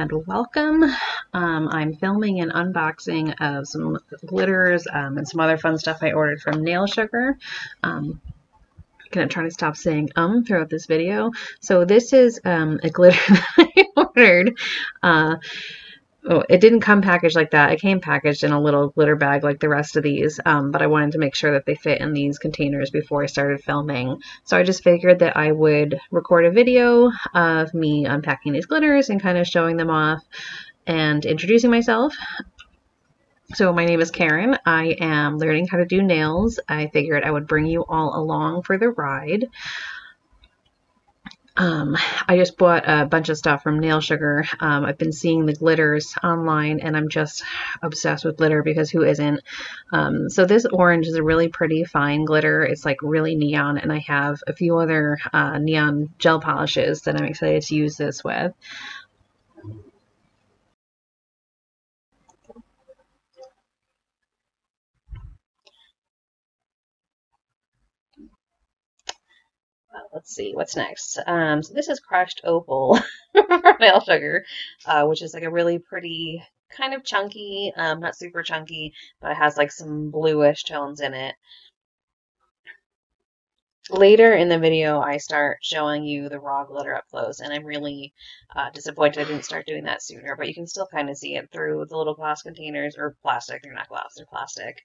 and welcome. I'm filming an unboxing of some glitters and some other fun stuff I ordered from Nail Sugar. Gonna try to stop saying throughout this video. So this is a glitter that I ordered. Oh, it didn't come packaged like that. It came packaged in a little glitter bag like the rest of these, but I wanted to make sure that they fit in these containers before I started filming. So I just figured that I would record a video of me unpacking these glitters and kind of showing them off and introducing myself. So my name is Karen. I am learning how to do nails. I figured I would bring you all along for the ride. I just bought a bunch of stuff from Nail Sugar. I've been seeing the glitters online and I'm just obsessed with glitter because who isn't? So this orange is a really pretty fine glitter. It's like really neon, and I have a few other neon gel polishes that I'm excited to use this with. Let's see what's next. So this is Crushed Opal from Nail Sugar, which is like a really pretty, kind of chunky, not super chunky, but it has like some bluish tones in it. Later in the video, I start showing you the raw glitter up close, and I'm really disappointed I didn't start doing that sooner, but you can still kind of see it through the little glass containers, or plastic. They're not glass, they're plastic.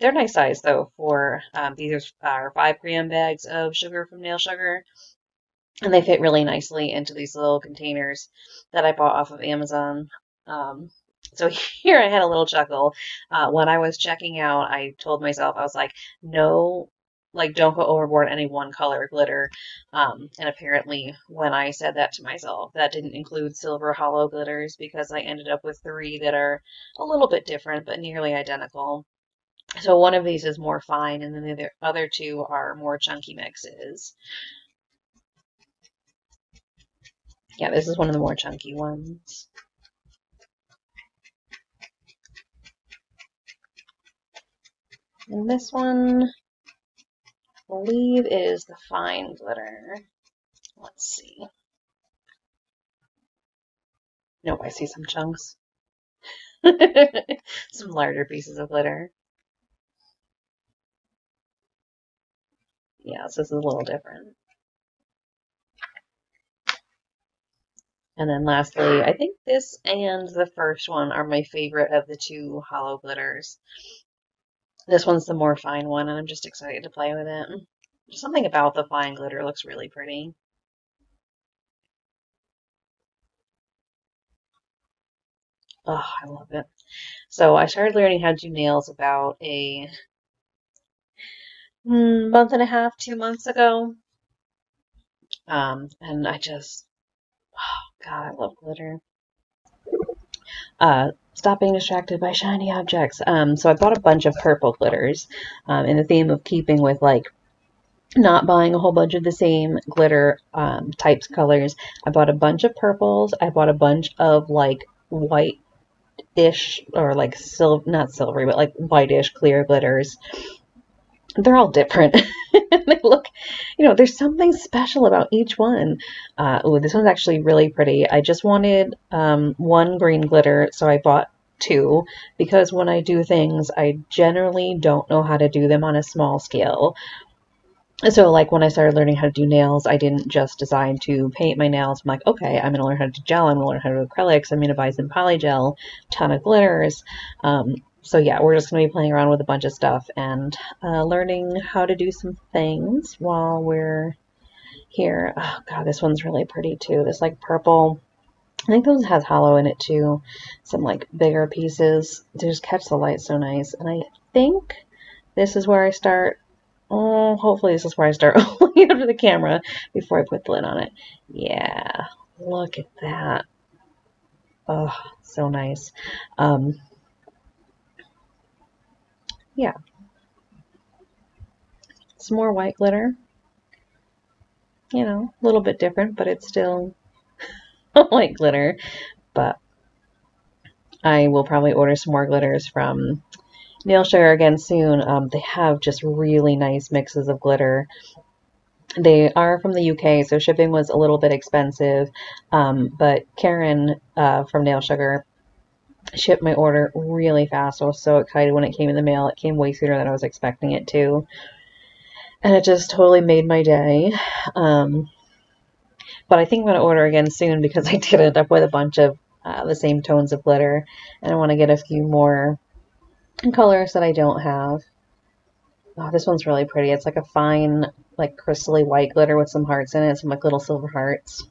They're nice size though for, these are 5 gram bags of sugar from Nail Sugar, and they fit really nicely into these little containers that I bought off of Amazon. So here I had a little chuckle. When I was checking out, I told myself, I was like, no, like don't go overboard any one color glitter. And apparently when I said that to myself, that didn't include silver hollow glitters, because I ended up with 3 that are a little bit different, but nearly identical. So one of these is more fine, and then the other 2 are more chunky mixes. Yeah, this is one of the more chunky ones. And this one, I believe, is the fine glitter. Let's see. Nope, I see some chunks. Some larger pieces of glitter. Yeah, so this is a little different. And then lastly, I think this and the first one are my favorite of the 2 hollow glitters. This one's the more fine one, and I'm just excited to play with it. Something about the fine glitter looks really pretty. Oh, I love it. So I started learning how to do nails about a month and a half, 2 months ago. And I just, oh God, I love glitter. Stop being distracted by shiny objects. So I bought a bunch of purple glitters, in the theme of keeping with like not buying a whole bunch of the same glitter, types, colors. I bought a bunch of purples. I bought a bunch of like white-ish or like silver, not silvery, but like whitish clear glitters. They're all different. They look, you know, there's something special about each one. Oh, this one's actually really pretty. I just wanted one green glitter, so I bought 2, because when I do things, I generally don't know how to do them on a small scale. So like when I started learning how to do nails, I didn't just decide to paint my nails. I'm like, okay, I'm going to learn how to do gel. I'm going to learn how to do acrylics. I'm going to buy some polygel, ton of glitters. So yeah, we're just going to be playing around with a bunch of stuff and learning how to do some things while we're here. Oh God, this one's really pretty too. This like purple, I think those has hollow in it too. Some like bigger pieces. They just catch the light so nice. And I think this is where I start. Oh, hopefully this is where I start looking up to the camera before I put the lid on it. Yeah, look at that. Oh, so nice. Yeah, some more white glitter, you know, a little bit different, but it's still white glitter. But I will probably order some more glitters from Nail Sugar again soon. They have just really nice mixes of glitter. They are from the UK, so shipping was a little bit expensive, but Karen from Nail Sugar shipped my order really fast. I was so excited when it came in the mail. It came way sooner than I was expecting it to, and it just totally made my day. But I think I'm going to order again soon, because I did end up with a bunch of the same tones of glitter, and I want to get a few more colors that I don't have. Oh, this one's really pretty. It's like a fine, like crystally white glitter with some hearts in it, some like little silver hearts.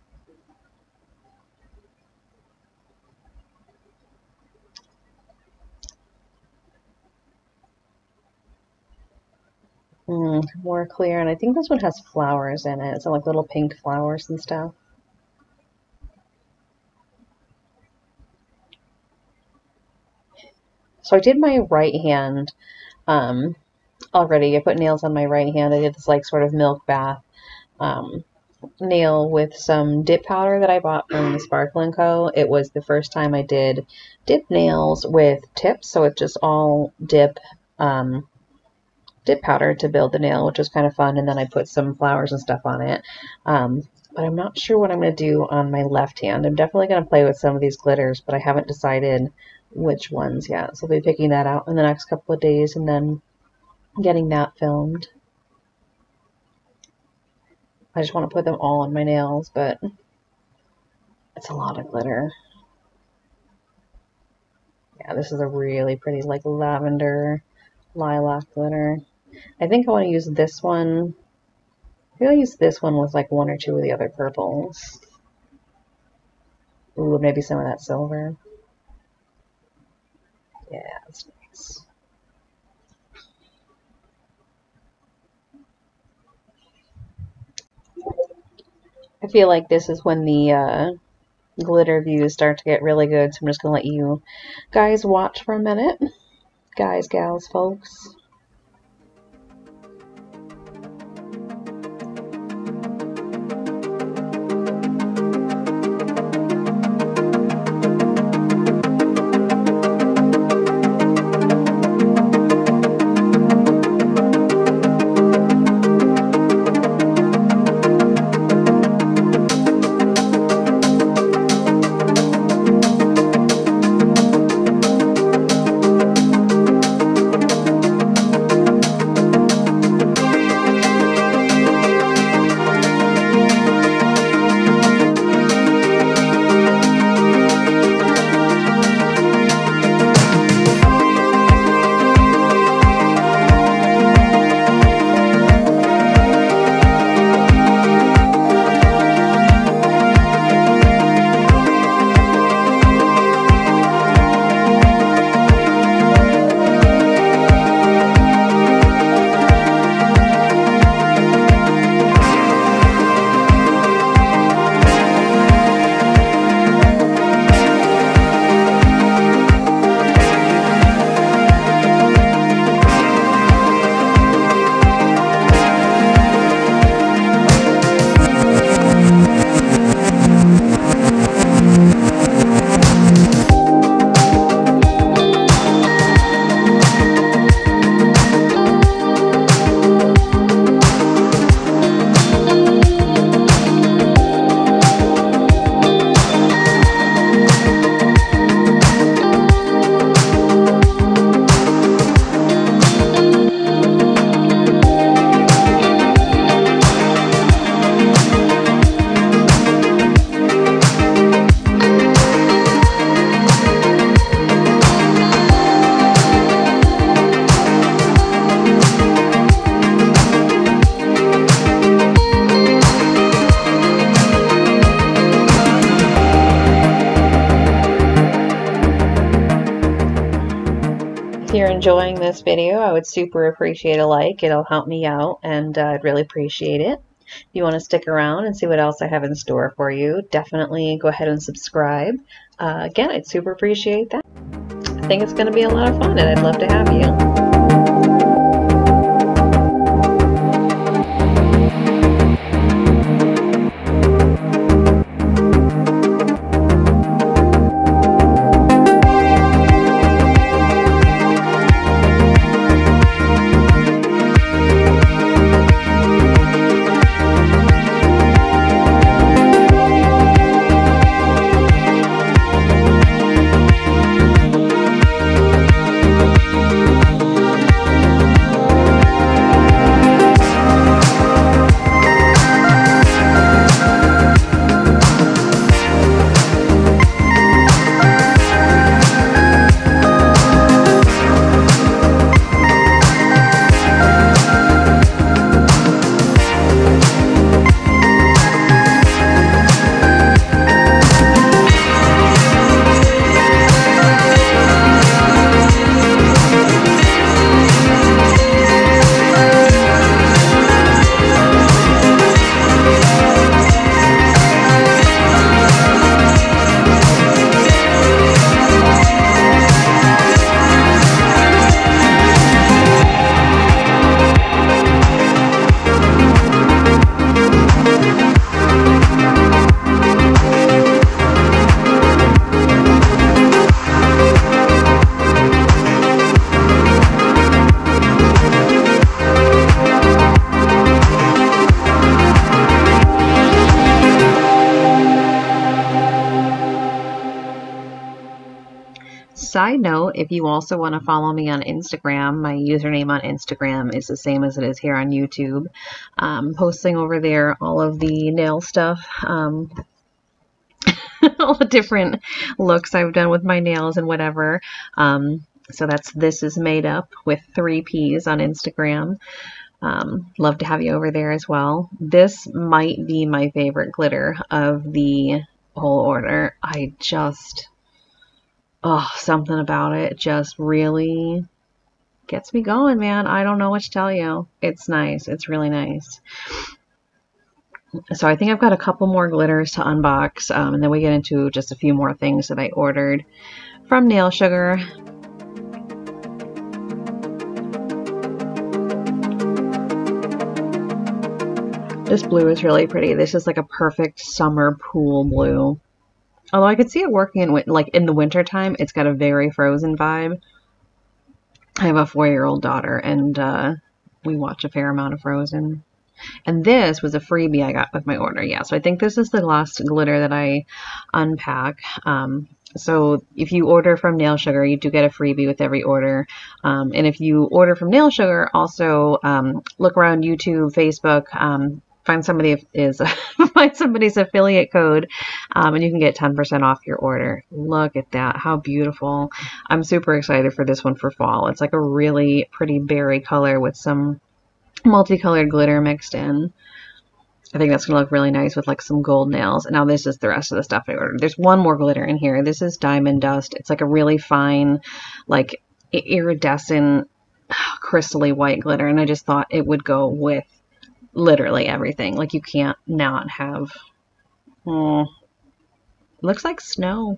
More clear, and I think this one has flowers in it, so like little pink flowers and stuff. So I did my right hand already. I put nails on my right hand. I did this like sort of milk bath nail with some dip powder that I bought from the Sparkling Co. It was the first time I did dip nails with tips, so it's just all dip powder to build the nail, which was kind of fun, and then I put some flowers and stuff on it. But I'm not sure what I'm going to do on my left hand. I'm definitely going to play with some of these glitters, but I haven't decided which ones yet, so I'll be picking that out in the next couple of days and then getting that filmed. I just want to put them all on my nails, but it's a lot of glitter. Yeah, this is a really pretty like lavender lilac glitter. I think I want to use this one. I think I'll use this one with like one or two of the other purples. Ooh, maybe some of that silver. Yeah, that's nice. I feel like this is when the glitter views start to get really good, so I'm just going to let you guys watch for a minute. Guys, gals, folks. Enjoying this video, I would super appreciate a like. It'll help me out, and I'd really appreciate it. If you want to stick around and see what else I have in store for you, definitely go ahead and subscribe. Again, I'd super appreciate that. I think it's going to be a lot of fun, and I'd love to have you. Side note, if you also want to follow me on Instagram, my username on Instagram is the same as it is here on YouTube. I'm posting over there all of the nail stuff, all the different looks I've done with my nails and whatever. So that's This Is Made Up with 3 Ps on Instagram. Love to have you over there as well. This might be my favorite glitter of the whole order. I just, oh, something about it just really gets me going, man. I don't know what to tell you. It's nice. It's really nice. So I think I've got a couple more glitters to unbox, and then we get into just a few more things that I ordered from Nail Sugar. This blue is really pretty. This is like a perfect summer pool blue. Although I could see it working in, like, in the winter time. It's got a very Frozen vibe. I have a 4-year-old daughter, and we watch a fair amount of Frozen. And this was a freebie I got with my order. Yeah, so I think this is the last glitter that I unpack. So if you order from Nail Sugar, you do get a freebie with every order. And if you order from Nail Sugar, also look around YouTube, Facebook, find somebody's affiliate code, and you can get 10% off your order. Look at that. How beautiful. I'm super excited for this one for fall. It's like a really pretty berry color with some multicolored glitter mixed in. I think that's going to look really nice with like some gold nails. And now this is the rest of the stuff I ordered. There's one more glitter in here. This is Diamond Dust. It's like a really fine, like iridescent, crystally white glitter. And I just thought it would go with literally everything. Like, you can't not have, it looks like snow.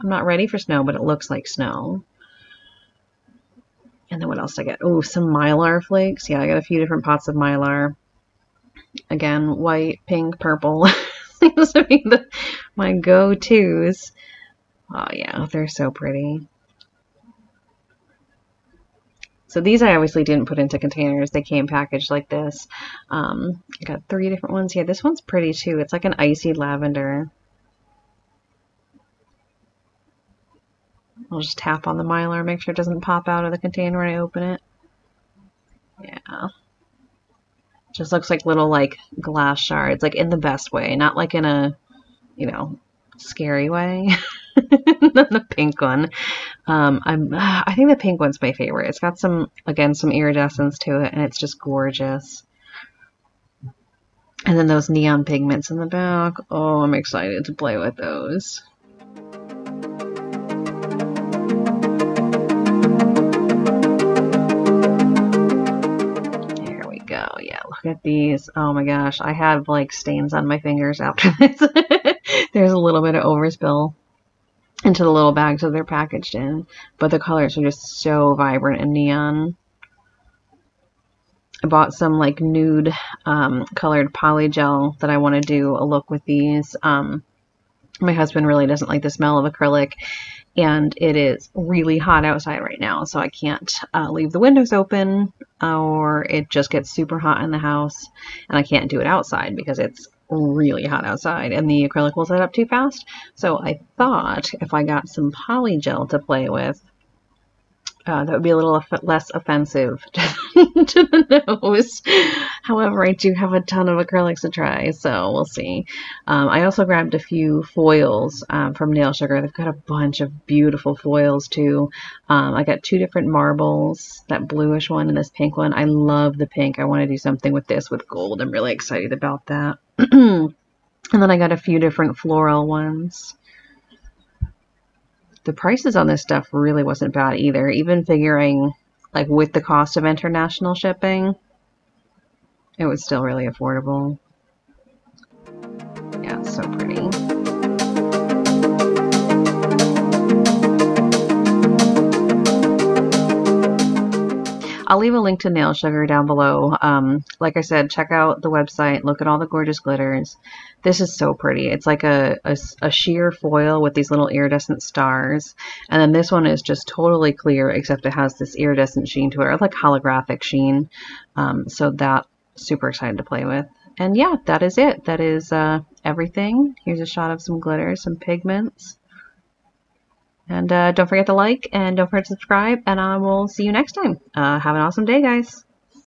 I'm not ready for snow, but it looks like snow. And then what else did I get? Oh, some Mylar flakes. Yeah, I got a few different pots of Mylar. Again, white, pink, purple. Those would be my go-tos. Oh yeah, they're so pretty. So these I obviously didn't put into containers. They came packaged like this. I got 3 different ones. Yeah, this one's pretty too. It's like an icy lavender. I'll just tap on the Mylar, make sure it doesn't pop out of the container when I open it. Yeah. Just looks like little like glass shards, like in the best way, not like in a, you know, scary way. The pink one, I think the pink one's my favorite. It's got some, again, some iridescence to it, and it's just gorgeous. And then those neon pigments in the back. Oh, I'm excited to play with those. There we go. Yeah, look at these. Oh my gosh, I have like stains on my fingers after this. There's a little bit of overspill into the little bags that they're packaged in, but the colors are just so vibrant and neon. I bought some like nude colored poly gel that I want to do a look with these. My husband really doesn't like the smell of acrylic, and it is really hot outside right now, so I can't leave the windows open, or it just gets super hot in the house, and I can't do it outside because it's really hot outside and the acrylic will set up too fast. So I thought if I got some poly gel to play with, that would be a little less offensive to the nose. However, I do have a ton of acrylics to try, so we'll see. I also grabbed a few foils from Nail Sugar. They've got a bunch of beautiful foils too. I got 2 different marbles, that bluish one and this pink one. I love the pink. I want to do something with this with gold. I'm really excited about that. And then I got a few different floral ones. The prices on this stuff really wasn't bad either, even figuring like with the cost of international shipping, it was still really affordable. Yeah, it's so pretty. I'll leave a link to Nail Sugar down below. Like I said, check out the website. Look at all the gorgeous glitters. This is so pretty. It's like a sheer foil with these little iridescent stars. And then this one is just totally clear, except it has this iridescent sheen to it, or like holographic sheen. So that, super excited to play with. And yeah, that is it. That is everything. Here's a shot of some glitter, some pigments. And don't forget to like and don't forget to subscribe, and I will see you next time. Have an awesome day, guys.